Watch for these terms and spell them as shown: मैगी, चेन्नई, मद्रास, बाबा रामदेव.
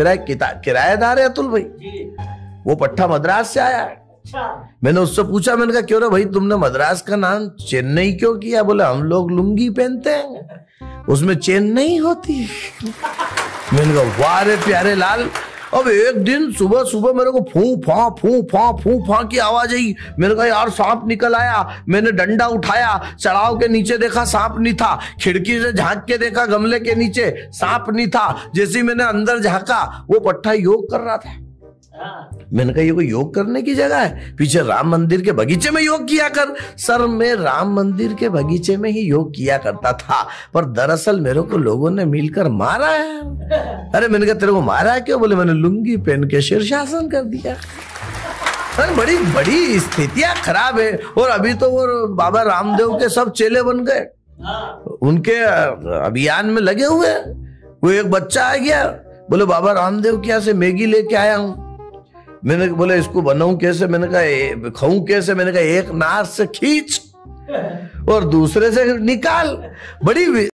मेरा एक किराएदार है अतुल भाई, वो पट्टा मद्रास से आया है। मैंने उससे पूछा, मैंने कहा क्यों रे भाई तुमने मद्रास का नाम चेन्नई क्यों किया? बोले हम लोग लुंगी पहनते हैं, उसमें चेन नहीं होती। मैंने कहा वाह रे प्यारे लाल। अब एक दिन सुबह सुबह मेरे को फूं फा की आवाज आई। मैंने कहा यार सांप निकल आया। मैंने डंडा उठाया, चढ़ाव के नीचे देखा सांप नहीं था। खिड़की से झांक के देखा गमले के नीचे, सांप नहीं था। जैसे ही मैंने अंदर झांका वो पट्टा योग कर रहा था। मैंने कहा ये कोई योग करने की जगह है, पीछे राम मंदिर के बगीचे में योग किया कर। सर मैं राम मंदिर के बगीचे में ही योग किया करता था, पर दरअसल मेरे को लोगों ने मिलकर मारा है। अरे मैंने कहा तेरे को मारा है क्यों? बोले मैंने लुंगी पहन के शीर्षासन कर दिया। अरे बड़ी बड़ी स्थितियां खराब है। और अभी तो वो बाबा रामदेव के सब चेले बन गए, उनके अभियान में लगे हुए। वो एक बच्चा आ गया, बोले बाबा रामदेव के यहाँ से मैगी लेके आया हूँ। मैंने बोला इसको बनाऊं कैसे? मैंने कहा खाऊं कैसे? मैंने कहा एक नार से खींच और दूसरे से निकाल। बड़ी